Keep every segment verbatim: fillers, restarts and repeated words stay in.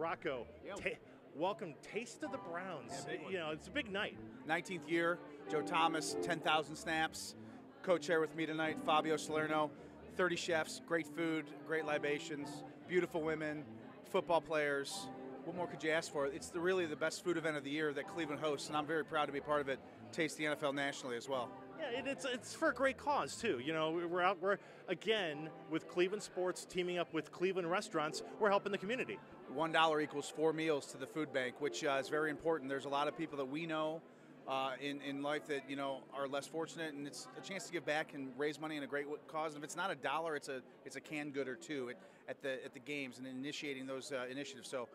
Rocco, yeah. ta welcome Taste of the Browns. Yeah, you know, it's a big night. nineteenth year, Joe Thomas, ten thousand snaps, co-chair with me tonight, Fabio Salerno, thirty chefs, great food, great libations, beautiful women, football players. What more could you ask for? It's the, really the best food event of the year that Cleveland hosts, and I'm very proud to be part of it. Taste the N F L nationally as well. Yeah, it, it's it's for a great cause too. You know, we're out we're again with Cleveland sports teaming up with Cleveland restaurants. We're helping the community. One dollar equals four meals to the food bank, which uh, is very important. There's a lot of people that we know uh, in in life that you know are less fortunate, and it's a chance to give back and raise money in a great cause. And if it's not a dollar, it's a it's a canned good or two at, at the at the games and initiating those uh, initiatives. So.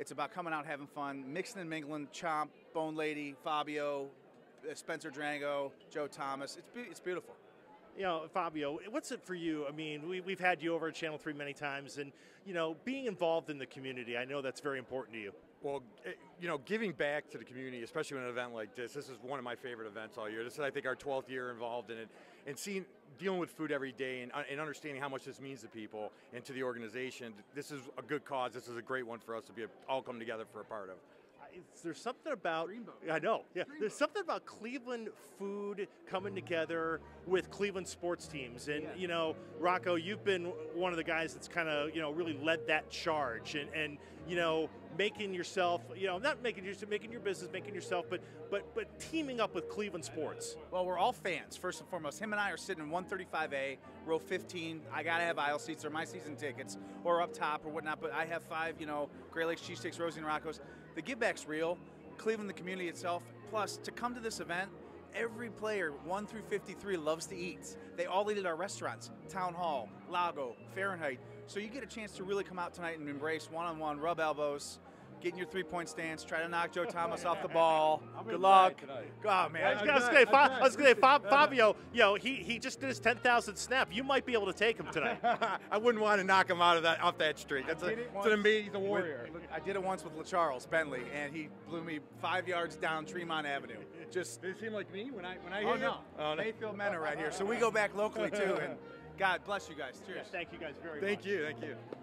It's about coming out, having fun, mixing and mingling, Chomp, Bone Lady, Fabio, Spencer Drango, Joe Thomas. It's, be it's beautiful. You know, Fabio, what's it for you? I mean, we, we've had you over at Channel three many times, and, you know, being involved in the community, I know that's very important to you. Well, you know, giving back to the community, especially in an event like this, this is one of my favorite events all year. This is, I think, our twelfth year involved in it. And seeing, dealing with food every day and, and understanding how much this means to people and to the organization, this is a good cause. This is a great one for us to be a, all come together for a part of. There's something about Rainbow. I know, yeah. Rainbow. There's something about Cleveland food coming together with Cleveland sports teams, and yeah. you know, Rocco, you've been one of the guys that's kind of you know really led that charge, and and you know making yourself, you know, not making yourself, making your business, making yourself, but but but teaming up with Cleveland sports. Well, we're all fans first and foremost. Him and I are sitting in one thirty-five A, row fifteen. I gotta have aisle seats or my season tickets or up top or whatnot. But I have five, you know, Grey Lakes Cheesesteaks, Rosie and Rocco's. The give back's real, Cleveland, the community itself, plus to come to this event, every player one through fifty-three loves to eat. They all eat at our restaurants, Town Hall, Lago, Fahrenheit. So you get a chance to really come out tonight and embrace one-on-one, rub elbows, get in your three-point stance, try to knock Joe Thomas off the ball. Good luck. Oh, man. I was going to say, I was gonna say Fab, Fabio, you know, he, he just did his ten thousandth snap. You might be able to take him tonight. I wouldn't want to knock him out of that off that streak. That's a, it's an amazing warrior. With, I did it once with LaCharles Bentley, and he blew me five yards down Tremont Avenue. Just did it seem like me when I when I hear oh, no. oh, no. Mayfield men are right here. So we go back locally, too, and God bless you guys. Cheers. Yeah, thank you guys very thank much. Thank you. Thank you.